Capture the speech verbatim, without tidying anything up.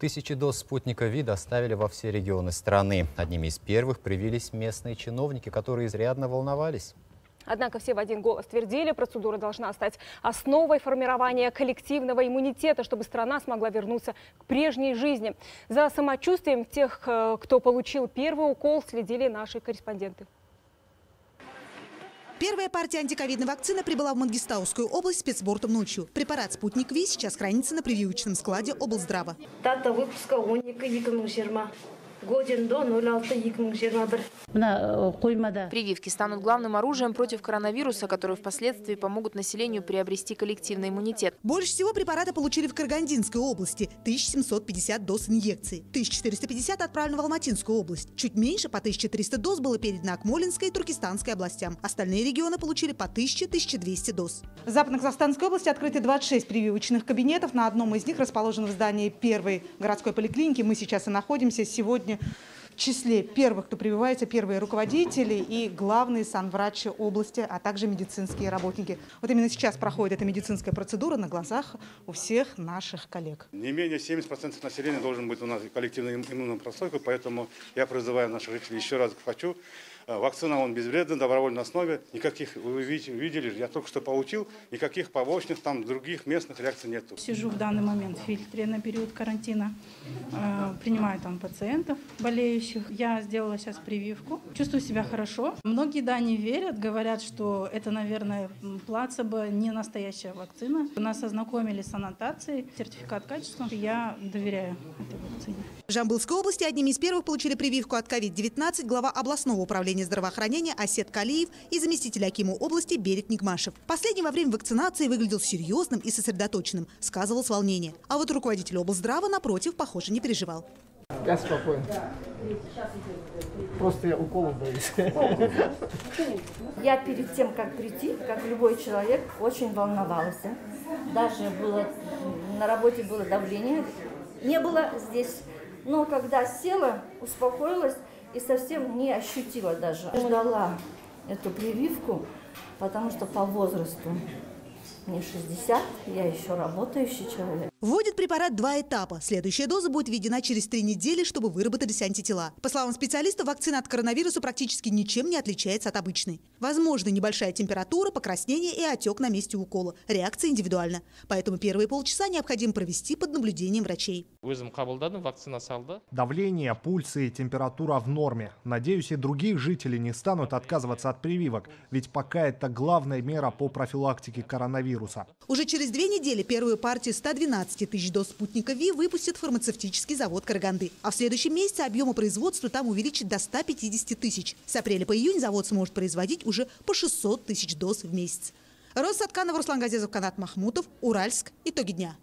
Тысячи доз спутника ви доставили во все регионы страны. Одними из первых привились местные чиновники, которые изрядно волновались. Однако все в один голос твердили, процедура должна стать основой формирования коллективного иммунитета, чтобы страна смогла вернуться к прежней жизни. За самочувствием тех, кто получил первый укол, следили наши корреспонденты. Первая партия антиковидной вакцины прибыла в Мангистаускую область спецбортом ночью. Препарат «Спутник V» сейчас хранится на прививочном складе облздрава. Дата выпуска две тысячи двадцатого года. Прививки станут главным оружием против коронавируса, которые впоследствии помогут населению приобрести коллективный иммунитет. Больше всего препарата получили в Карагандинской области – тысяча семьсот пятьдесят доз инъекций. тысяча четыреста пятьдесят отправлено в Алматинскую область. Чуть меньше, по тысяче триста доз, было передано Акмолинской и Туркестанской областям. Остальные регионы получили по тысяче — тысяче двести доз. В Западно-Казахстанской области открыты двадцать шесть прививочных кабинетов. На одном из них расположено в здании первой городской поликлиники. Мы сейчас и находимся. Сегодня в числе первых, кто прививается, первые руководители и главные санврачи области, а также медицинские работники. Вот именно сейчас проходит эта медицинская процедура на глазах у всех наших коллег. Не менее семьдесят процентов населения должен быть у нас коллективной иммунной прослойкой, поэтому я призываю наших жителей, еще раз хочу, вакцина он безвредна, добровольной основе, никаких, вы видели, я только что получил, никаких побочных, там, других местных реакций нет. Сижу в данный момент в фильтре на период карантина, принимаю там пациентов болеющих. Я сделала сейчас прививку, чувствую себя хорошо. Многие, да, не верят, говорят, что это, наверное, плацебо, не настоящая вакцина. Нас ознакомили с аннотацией, сертификат качества, я доверяю этой вакцине. В Жамбылской области одними из первых получили прививку от ковид девятнадцать глава областного управления здравоохранения Осет Калиев и заместитель акима области Берик Нигмашев. Последний во время вакцинации выглядел серьезным и сосредоточенным, сказывалось волнение. А вот руководитель облздрава, напротив, похоже, не переживал. Я спокоен. Просто я укола боюсь. Я перед тем, как прийти, как любой человек, очень волновалась. Даже было, на работе было давление. Не было здесь. Но когда села, успокоилась, и совсем не ощутила даже. Ждала эту прививку, потому что по возрасту мне шестьдесят, я еще работающий человек. Вводит препарат два этапа. Следующая доза будет введена через три недели, чтобы выработались антитела. По словам специалистов, вакцина от коронавируса практически ничем не отличается от обычной. Возможно, небольшая температура, покраснение и отек на месте укола. Реакция индивидуальна. Поэтому первые полчаса необходимо провести под наблюдением врачей. Давление, пульсы и температура в норме. Надеюсь, и других жителей не станут отказываться от прививок. Ведь пока это главная мера по профилактике коронавируса. Уже через две недели первую партию ста двенадцати тысяч доз спутника ви выпустит фармацевтический завод Караганды. А в следующем месяце объемы производства там увеличат до ста пятидесяти тысяч. С апреля по июнь завод сможет производить уже по шестьсот тысяч доз в месяц. Роста Сатканов, Руслан Газезов, Канат Махмутов, Уральск. Итоги дня.